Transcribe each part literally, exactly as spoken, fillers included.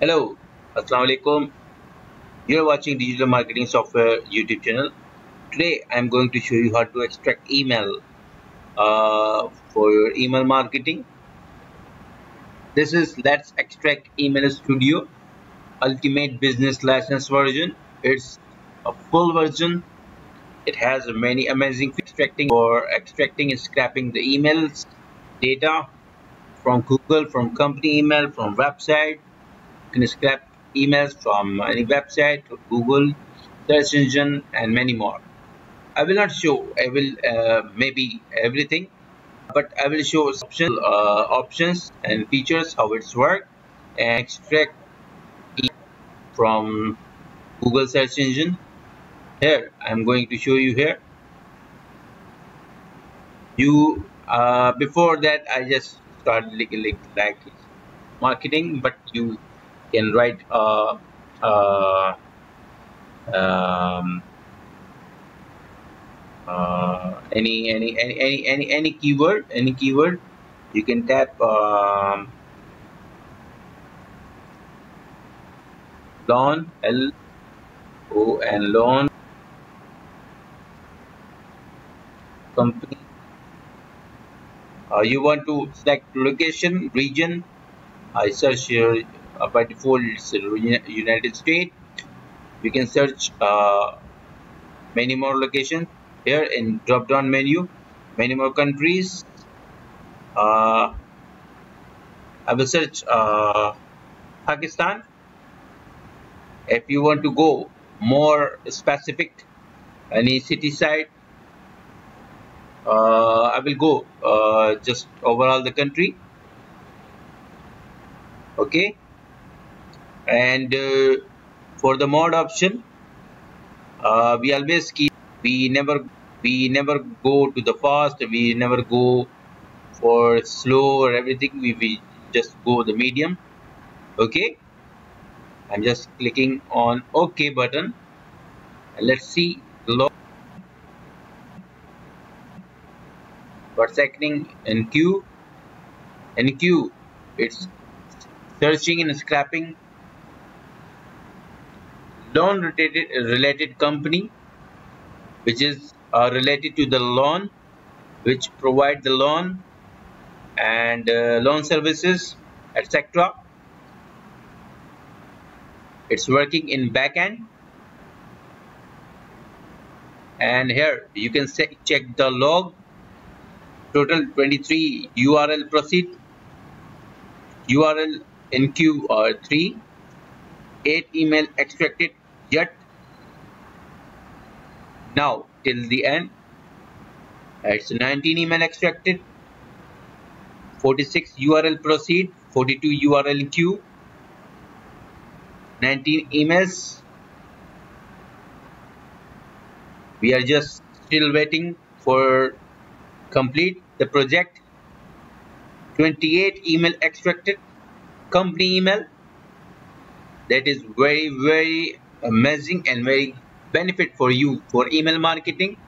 Hello, Assalamu Alaikum. You are watching Digital Marketing Software YouTube channel. Today I am going to show you how to extract email uh, for your email marketing. This is Let's Extract Email Studio Ultimate Business License version. It's a full version. It has many amazing extracting for extracting and scraping the emails, data from Google, from company email, from website. You can scrap emails from any website, Google, search engine, and many more. I will not show. I will uh, maybe everything, but I will show option, uh, options and features, how it's work, and extract from Google search engine. Here I'm going to show you here. You uh, before that I just started like, like, like marketing, but you can write uh, uh, um, uh, any, any any any any keyword any keyword you can tap um, lawn L O N lawn company. Uh, you want to select location, region. I search here. Uh, by default it's United States. You can search uh, many more locations here in drop down menu, many more countries. uh, I will search uh, Pakistan. If you want to go more specific, any city side, uh, I will go uh, just overall the country. Okay. And uh, for the mod option, uh, we always keep, we never we never go to the fast, we never go for slow or everything, we, we just go the medium. Okay, I'm just clicking on OK button. Let's see what's happening in queue. In queue, it's searching and scrapping lawn related, related company, which is uh, related to the lawn, which provide the lawn and uh, lawn services, et cetera. It's working in backend, and here you can say, check the log total twenty-three U R L proceed U R L in queue are three, eight email extracted. Yet now till the end it's nineteen email extracted, forty-six U R L proceed, forty-two U R L in queue, nineteen emails. We are just still waiting for complete the project. Twenty-eight email extracted, company email. That is very very amazing and very benefit for you for email marketing.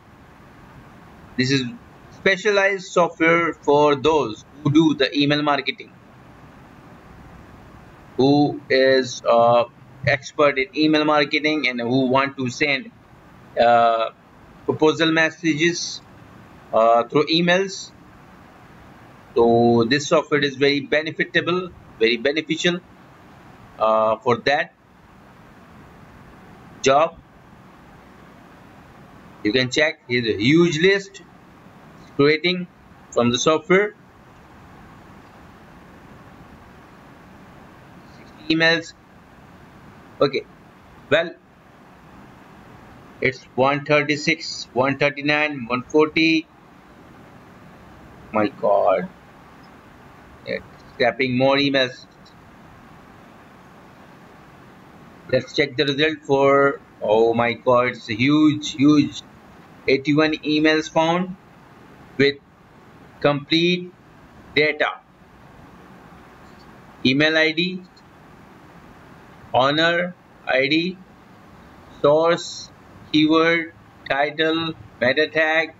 This is specialized software for those who do the email marketing, who is uh, expert in email marketing and who want to send uh, proposal messages uh, through emails. So this software is very benefitable, very beneficial Uh, for that job. You can check his huge list creating from the software, sixty emails. Okay, well, it's one thirty-six, one thirty-nine, one forty. My God, it's scrapping more emails. Let's check the result for, oh my God, it's a huge, huge eighty-one emails found with complete data, email I D, owner I D, source, keyword, title, meta tag,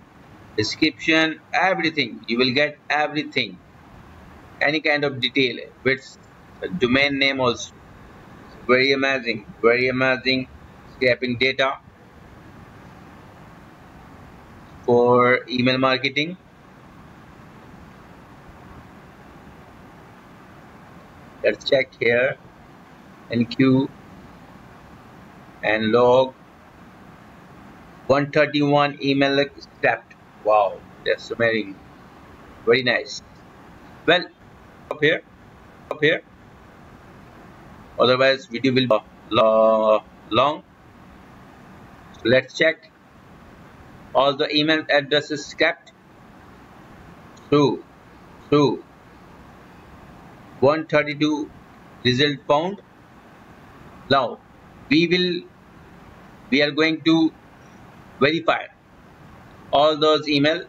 description, everything. You will get everything, any kind of detail with domain name also. Very amazing, very amazing. Scraping data for email marketing. Let's check here. N Q and log one thirty-one email extract. Wow, that's amazing. Very nice. Well, up here, up here. Otherwise, video will be long. So let's check. All the email addresses kept. Through, through. one thirty-two result found. Now, we will, we are going to verify all those email.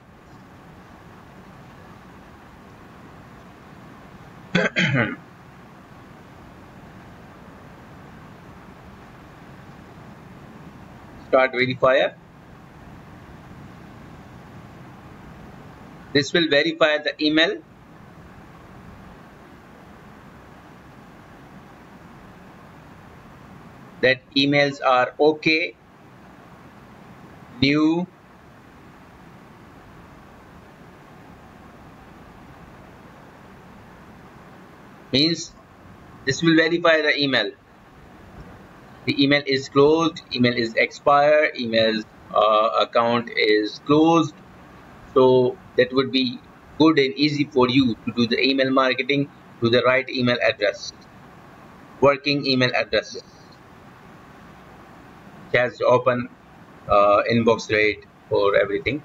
Start verifier. This will verify the email. That emails are okay, new, means this will verify the email. The email is closed, email is expired, email's uh, account is closed. So that would be good and easy for you to do the email marketing to the right email address, working email addresses. Has open uh, inbox rate for everything.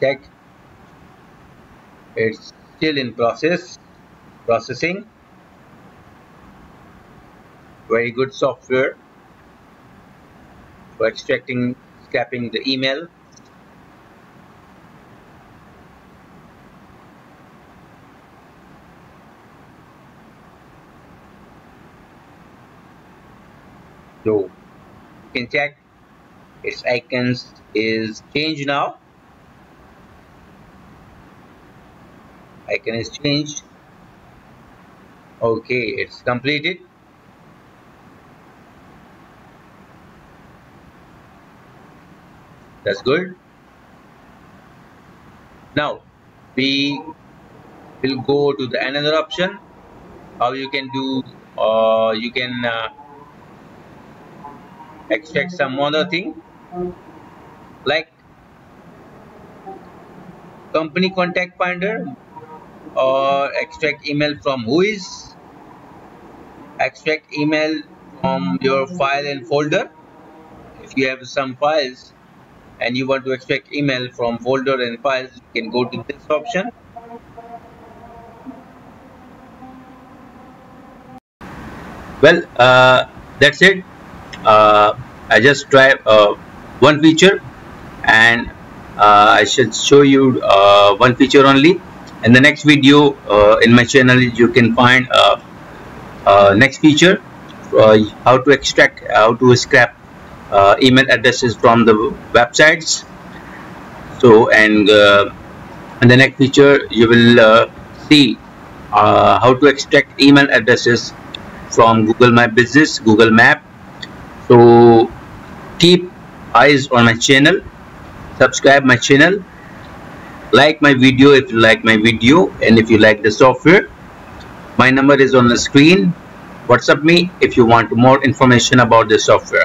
Check. It's still in process, processing. Very good software for extracting, scraping the email. So you can check its icons is changed now. Icon is changed. Okay, it's completed. That's good. Now we will go to the another option. How you can do, uh, you can uh, extract some other thing like company contact finder, or extract email from whois, extract email from your file and folder. If you have some files and you want to extract email from folder and files, you can go to this option. Well, uh, that's it. Uh, I just try uh, one feature, and uh, I should show you uh, one feature only. In the next video uh, in my channel, you can find uh, uh, next feature, uh, how to extract, how to scrap uh, email addresses from the websites. So, and uh, in the next feature, you will uh, see uh, how to extract email addresses from Google My Business, Google Maps. So keep eyes on my channel, subscribe my channel, like my video if you like my video, and if you like the software, my number is on the screen. WhatsApp me if you want more information about the software.